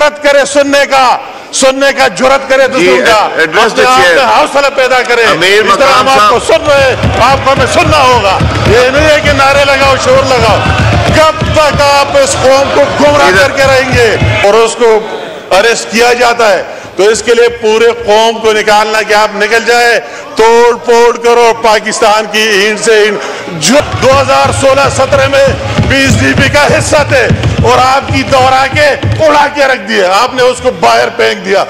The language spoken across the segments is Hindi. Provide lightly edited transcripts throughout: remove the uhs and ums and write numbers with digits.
जुरत करे सुनने का जुरत करे दूसरों का, अपने आप में हौसला पैदा करे। इस तरह हम आपको सुन रहे हैं, आपको हमें सुनना होगा। ये नहीं है कि नारे लगाओ शोर लगाओ। कब तक आप इस कौम को गुमराह करके रहेंगे? और उसको अरेस्ट किया जाता है तो इसके लिए पूरे कौम को निकालना कि आप निकल जाए, तोड़ फोड़ करो पाकिस्तान की ईंट से ईंट। जो 2016-17 में बीजेपी का हिस्सा थे और आपकी दोहरा के उड़ा के रख दिया, आपने उसको बाहर फेंक दिया।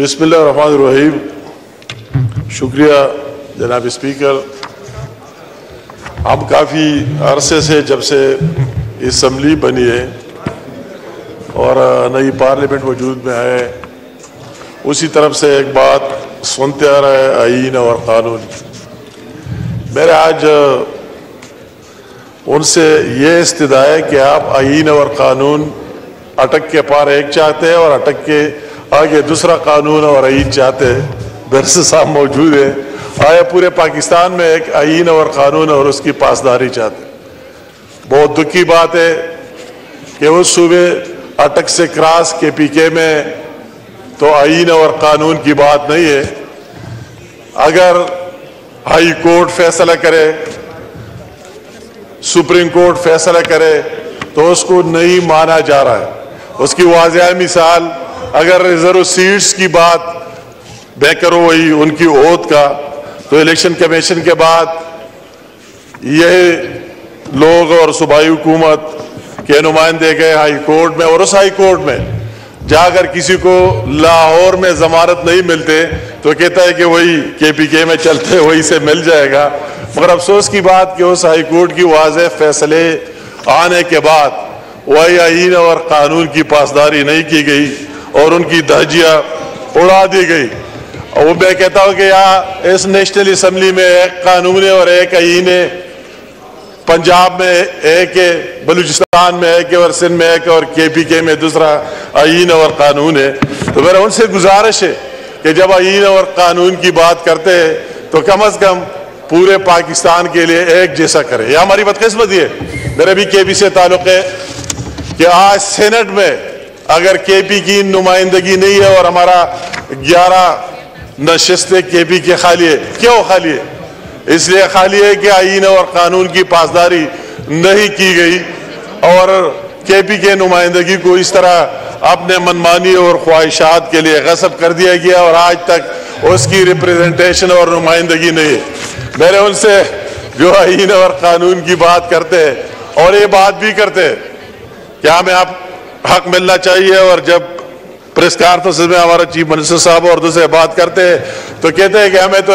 बिस्मिल्लाहिर्रहमानिर्रहीम। शुक्रिया जनाब स्पीकर। हम काफ़ी अरसे से जब से असम्बली बनी है और नई पार्लियामेंट वजूद में आए, उसी तरफ से एक बात सुनते आ रहा है, आईन और क़ानून। मेरे आज उनसे ये इस्तदा है कि आप आईन और क़ानून अटक के पार एक चाहते हैं और अटक के आगे दूसरा कानून और आईन चाहते हैं। बरसे साहब मौजूद है, आया पूरे पाकिस्तान में एक आईन और कानून और उसकी पासदारी चाहते। बहुत दुख की बात है कि उस सूबे अटक से क्रास के पीके में तो आईन और कानून की बात नहीं है। अगर हाई कोर्ट फैसला करे, सुप्रीम कोर्ट फैसला करे तो उसको नहीं माना जा रहा है। उसकी वाज़ेह मिसाल, अगर रिजर्व सीट्स की बात बेकर हुई उनकी ओत का, तो इलेक्शन कमीशन के बाद यह लोग और सूबाई हुकूमत के नुमाइंदे गए हाई कोर्ट में, और उस हाई कोर्ट में जाकर किसी को लाहौर में जमानत नहीं मिलते तो कहता है कि वही केपीके में चलते वही से मिल जाएगा। मगर अफसोस की बात कि उस हाई कोर्ट की वाज़े फैसले आने के बाद वही आईन और कानून की पासदारी नहीं की गई और उनकी धज्जियाँ उड़ा दी गई। और वो मैं कहता हूँ कि यहाँ इस नेशनल असम्बली में एक कानून है और एक आईन है, पंजाब में एक है, बलूचिस्तान में एक है और सिंध में एक, और केपीके में दूसरा आईन और कानून है। तो मेरा उनसे गुजारिश है कि जब आईन और कानून की बात करते हैं तो कम अज़ कम पूरे पाकिस्तान के लिए एक जैसा करें। यह हमारी बदकिस्मती है, मेरा भी केपी से ताल्लुक़ है कि आज सीनेट में अगर केपी की नुमाइंदगी नहीं है और हमारा 11 नशिस्ते केपी के खाली है। क्यों खाली है? इसलिए खाली है कि आईन और कानून की पासदारी नहीं की गई और केपी के नुमाइंदगी को इस तरह अपने मनमानी और ख्वाहिशात के लिए गसब कर दिया गया और आज तक उसकी रिप्रेजेंटेशन और नुमाइंदगी नहीं है। मेरे उनसे जो आईन और कानून की बात करते हैं और ये बात भी करते हैं कि हमें आप हक मिलना चाहिए, और जब प्रेस कॉन्फ्रेंस में हमारा चीफ मिनिस्टर साहब और दूसरे बात करते हैं तो कहते हैं कि हमें तो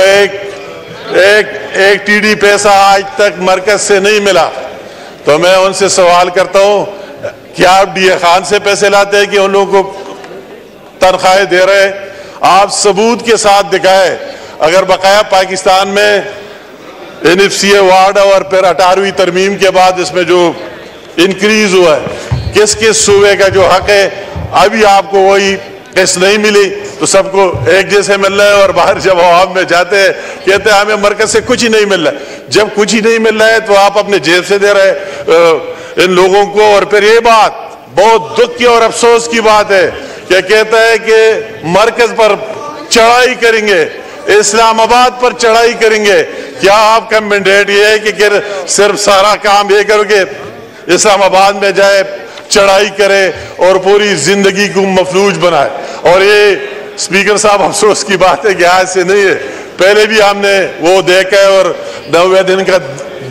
एक टीडी पैसा आज तक मरकज से नहीं मिला। तो मैं उनसे सवाल करता हूं, क्या आप डीए खान से पैसे लाते हैं कि उन लोगों को तनख्वाहें दे रहे? आप सबूत के साथ दिखाए। अगर बकाया पाकिस्तान में NFCA वार्ड और फिर 18वीं तरमीम के बाद इसमें जो इंक्रीज हुआ है, किस किस सूबे का जो हक है अभी आपको वही टेस्ट नहीं मिली, तो सबको एक जैसे मिल रहा है। और बाहर जब आवाम में जाते हैं कहते हैं हमें मरकज से कुछ ही नहीं मिल रहा है। जब कुछ ही नहीं मिल रहा है तो आप अपने जेब से दे रहे इन लोगों को। और फिर ये बात बहुत दुख की और अफसोस की बात है कि कहता है कि मरकज पर चढ़ाई करेंगे, इस्लामाबाद पर चढ़ाई करेंगे। क्या आपका मैंडेट ये है कि सिर्फ सारा काम ये करोगे इस्लामाबाद में जाए चढ़ाई करे और पूरी जिंदगी को मफलूज बनाए? और ये स्पीकर साहब अफसोस की बात है कि आज से नहीं है, पहले भी हमने वो देखा है और 90 दिन का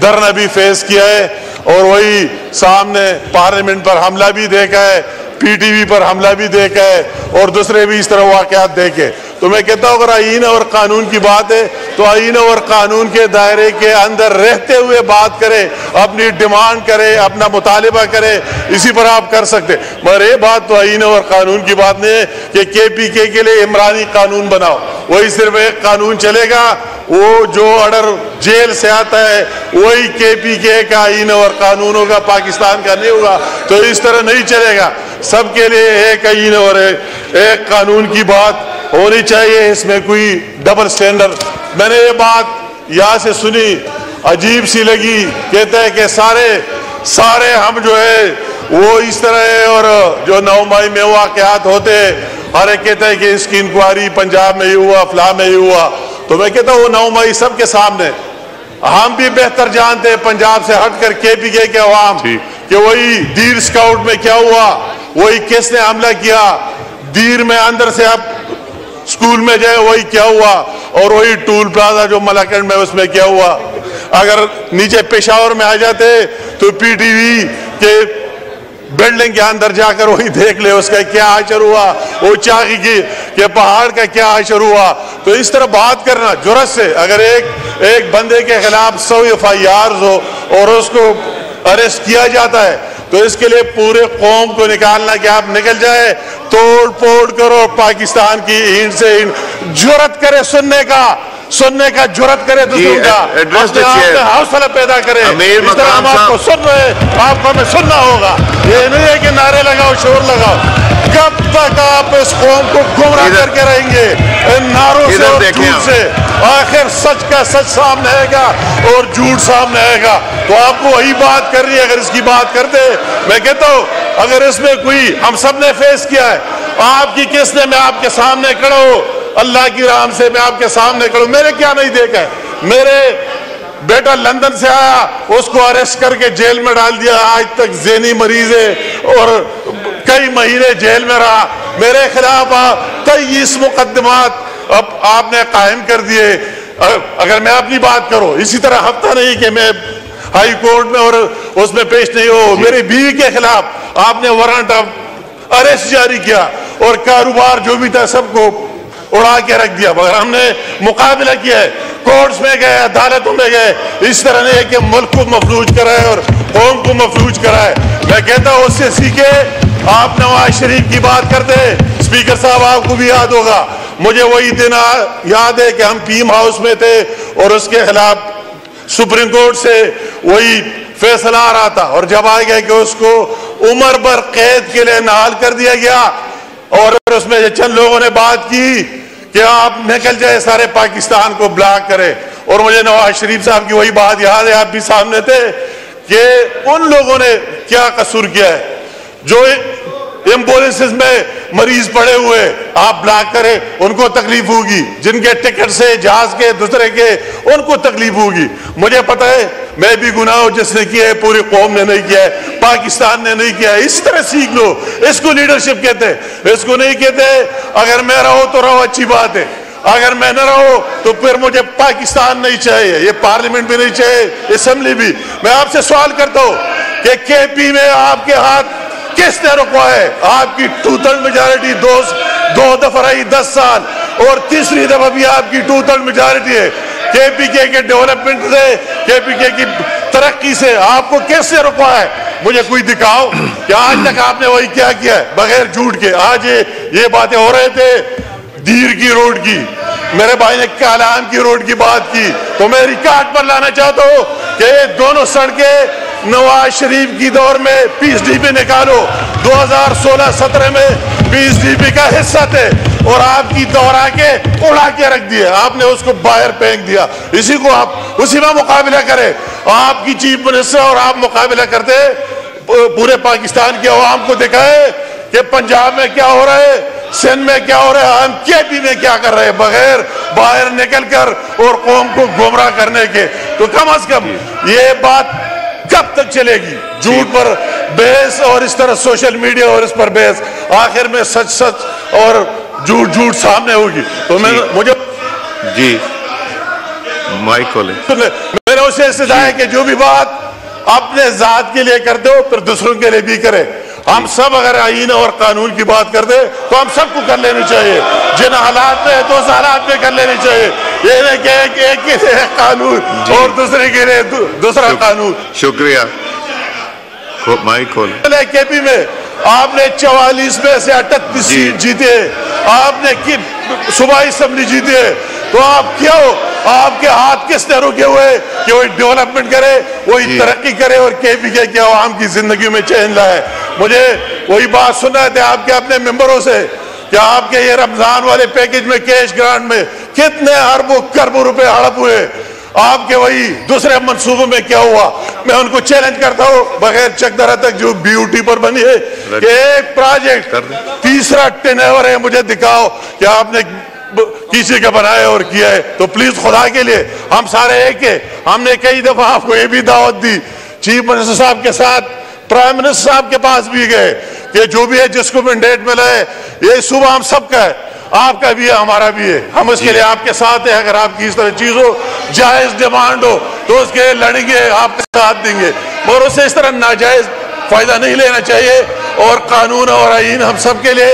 धरना भी फेस किया है और वही सामने पार्लियामेंट पर हमला भी देखा है, PTI पर हमला भी देखा है और दूसरे भी इस तरह वाकयात देखे। तो मैं कहता हूँ अगर आईन और कानून की बात है तो आईन और कानून के दायरे के अंदर रहते हुए बात करें, अपनी डिमांड करें, अपना मुतालिबा करें, इसी पर आप कर सकते। मगर ये बात तो आईन और कानून की बात नहीं है कि केपीके के लिए इमरानी कानून बनाओ, वही सिर्फ एक कानून चलेगा। वो जो ऑर्डर जेल से आता है वही केपीके का आईन और कानून होगा, पाकिस्तान का नहीं होगा। तो इस तरह नहीं चलेगा, सबके लिए एक आईन और एक कानून की बात होनी चाहिए, इसमें कोई डबल स्टैंडर्ड। मैंने ये बात यहाँ से सुनी अजीब सी लगी। कहते हैं कि सारे हम जो है वो इस तरह है, और जो 9 मई में वाक़यात होते और कहते हैं कि इसकी इंक्वायरी पंजाब में ही हुआ, फला में ही हुआ। तो मैं कहता हूँ वो 9 मई सबके सामने हम भी बेहतर जानते हैं पंजाब से हट कर KPK के अवाम कि वही दीर स्काउट में क्या हुआ, वही किसने हमला किया, दीर में अंदर से आप स्कूल में जाए वही क्या हुआ, और वही टूल प्लाजा जो मलाकंड में उसमें क्या हुआ। अगर नीचे पेशावर में आ जाते तो PTI के बिल्डिंग के अंदर जाकर वही देख ले उसका क्या असर हुआ, वो चाकी के पहाड़ का क्या असर हुआ। तो इस तरह बात करना जुर्रत से। अगर एक बंदे के खिलाफ 100 FIR हो और उसको अरेस्ट किया जाता है तो इसके लिए पूरे कौम को निकालना कि आप निकल जाए, तोड़ फोड़ करो पाकिस्तान की ईंट से ईंट। जुर्रत करे सुनने का जुर्रत करे, हौसला पैदा करे। आपको सुन रहे, आपको हमें सुनना होगा। ये नहीं है कि नारे लगाओ शोर लगाओ। कब तक आप इस कौम को गुमराह करके रहेंगे इन नारों से और झूठ से? आखिर सच का सच सामने आएगा और झूठ सामने आएगा। तो आपको वही बात करनी है। अगर इसकी बात करते, मैं कहता हूँ अगर इसमें कोई, हम सब ने फेस किया है, आपकी किसने, मैं आपके सामने खड़ा हूँ, अल्लाह की राम से मैं आपके सामने खड़ा हूँ। मैंने क्या नहीं देखा है। मेरे बेटा लंदन से आया, उसको अरेस्ट करके जेल में डाल दिया, आज तक जेनी मरीज है और कई महीने जेल में रहा। मेरे खिलाफ कई इस मुकदमात अब आपने कायम कर दिए। अगर मैं अपनी बात करूं, इसी तरह हफ्ता नहीं कि मैं हाई कोर्ट में और उसमें पेश नहीं हो। मेरी बीवी के खिलाफ आपने वारंट ऑफ अरेस्ट जारी किया और कारोबार जो भी था सबको उड़ा के रख दिया, मगर हमने मुकाबला किया है, कोर्ट्स में गए, अदालतों में गए। इस तरह नहीं है कि मुल्क को मफलूज कराए और कौम को मफलूज कराए। मैं कहता हूँ उससे सीखे। आप नवाज शरीफ की बात करते हैं, स्पीकर साहब आपको भी याद होगा, मुझे वही दिन याद है कि हम पीएम हाउस में थे और उसके खिलाफ सुप्रीम कोर्ट से वही फैसला आ रहा था, और जब आ गया कि उसको उम्र भर कैद के लिए नाहल कर दिया गया, और उसमें चंद लोगों ने बात की कि आप निकल जाए, सारे पाकिस्तान को ब्लॉक करें। और मुझे नवाज शरीफ साहब की वही बात याद है, आप भी सामने थे, कि उन लोगों ने क्या कसूर किया है जो एम्बुलेंस में मरीज पड़े हुए, आप ब्लॉक करें, उनको तकलीफ होगी, जिनके टिकट से जहाज के दूसरे के उनको तकलीफ होगी। मुझे पता है मैं भी गुनाह हूं जिसने किया है, पूरी कौम ने नहीं किया है, पाकिस्तान ने नहीं किया है। इस तरह सीख लो। इसको लीडरशिप कहते हैं, इसको नहीं कहते अगर मैं रहो तो रहो अच्छी बात है, अगर मैं न रहो तो फिर मुझे पाकिस्तान नहीं चाहिए, ये पार्लियामेंट भी नहीं चाहिए, असम्बली भी। मैं आपसे सवाल करता हूँ कि KP में आपके हाथ किसने रुकवा है? आपकी 2/3 मेजॉरिटी दो दफा रही 10 साल, और तीसरी दफा भी आपकी 2/3 मेजॉरिटी है। KPK के डेवलपमेंट से, KPK की तरक्की से आपको कैसे रुकवा है? मुझे कोई दिखाओ कि आज तक आपने वही क्या किया है, बगैर झूठ के। आज ये बातें हो रहे थे दीर की रोड की, मेरे भाई ने कालाम की रोड की बात की, तो मैं रिकॉर्ड पर लाना चाहता हूँ कि दोनों सड़कें नवाज शरीफ की दौर में PSDP निकालो, 2016-17 में PSDP का हिस्सा थे, और आपकी दौर आके उड़ा के रख दिए, आपने उसको बाहर फेंक दिया। इसी को आप उसी में मुकाबला करें। आपकी चीफ मिनिस्टर और आप मुकाबला करते, पूरे पाकिस्तान के अवाम को दिखाए कि पंजाब में क्या हो रहा है, सिंध में क्या हो रहा है, हम KP में क्या कर रहे हैं, बगैर बाहर निकल कर और कौम को गुमराह करने के। तो कम अज कम ये बात कब तक चलेगी? झूठ पर बहस और इस तरह सोशल मीडिया और इस पर बहस, आखिर में सच सच और झूठ झूठ सामने होगी। तो मैं मुझे जी माइक खोलें, मेरे उसे सजा है कि जो भी बात अपने जात के लिए करते हो फिर दूसरों के लिए भी करे। हम सब अगर आईन और कानून की बात कर दे तो हम सबको कर लेनी चाहिए, जिन हालात में है तो उस हालात में कर लेनी चाहिए। ये नहीं कि एक के लिए कानून और दूसरे के लिए दूसरा कानून। शुक्रिया। माइक खोल। KP में आपने 44 में से 38 सीट जीते, आपने की सूबाई असम्बली जीते, तो आप क्या हो, आपके हाथ किसने रुके हुए कि वही डेवलपमेंट करे, वही तरक्की करे और KPK के आवाम की जिंदगी में चैन लाए। मुझे वही बात सुना था आपके अपने मेंबरों से कि आपके ये रमजान वाले पैकेज में कैश ग्रांट में कितने अरबों खरबों रुपए हड़प हुए। आपके वही दूसरे मनसूबों में क्या हुआ। मैं उनको चैलेंज करता हूँ बगैर चकदरा तक जो ब्यूटी पर बनी है कि एक प्रोजेक्ट तीसरा टेनेवर है मुझे दिखाओ कि आपने किसी का बनाया और किया है। तो प्लीज खुदा के लिए हम सारे एक है। हमने कई दफा आपको ये भी दावत दी, चीफ मिनिस्टर साहब के साथ प्राइम मिनिस्टर साहब के पास भी गए कि जो भी है जिसको मैंडेट मिला है ये सुबह हम सबका है, आपका भी है हमारा भी है, हम उसके लिए आपके साथ हैं। अगर आपकी इस तरह चीज हो, जायज डिमांड हो तो उसके लिए लड़ेंगे, आपके साथ देंगे और उससे इस तरह नाजायज फायदा नहीं लेना चाहिए। और कानून और आइन हम सबके लिए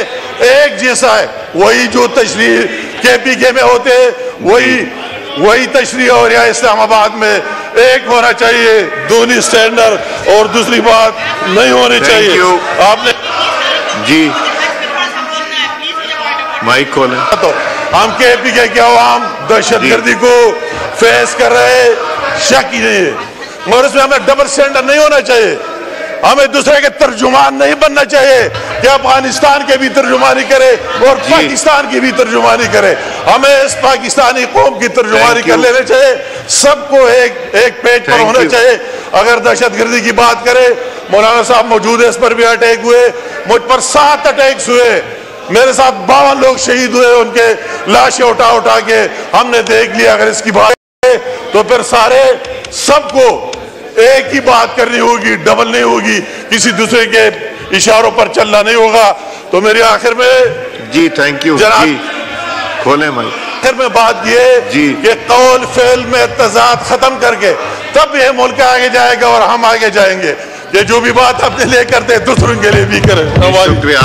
एक जैसा है। वही जो तशरीह KPK में होते हैं वही तशरीह और यहाँ इस्लामाबाद में एक होना चाहिए, दूनी स्टैंडर्ड और दूसरी बात नहीं होनी चाहिए। आपने जी माइक खोले तो हम KPK के अवाम दहशत गर्दी को फेस कर रहे हैं, शक ही नहीं है। मगर उसमें हमें डबल स्टैंडर्ड नहीं होना चाहिए, हमें दूसरे के तर्जुमान नहीं बनना चाहिए कि अफगानिस्तान के भी तर्जुमानी करे और पाकिस्तान की भी तर्जुमानी करे। हमें इस पाकिस्तानी कौम की तर्जुमानी कर लेना चाहिए, सबको एक पेज पर होना चाहिए। अगर दहशत गर्दी की बात करें, मौलाना साहब मौजूद है, इस पर भी अटैक हुए, मुझ पर 7 अटैक्स हुए, मेरे साथ 52 लोग शहीद हुए, उनके लाशें उठा के हमने देख लिया। अगर इसकी बात करें तो फिर सारे सबको एक ही बात करनी होगी, डबल नहीं होगी, किसी दूसरे के इशारों पर चलना नहीं होगा। तो मेरी आखिर में जी थैंक यू जी खोले भाई, आखिर में बात ये जी कि कौल फेल में तजाद खत्म करके तब यह मुल्क आगे जाएगा और हम आगे जाएंगे। ये जो भी बात अपने लिए करते दूसरों के लिए भी करें।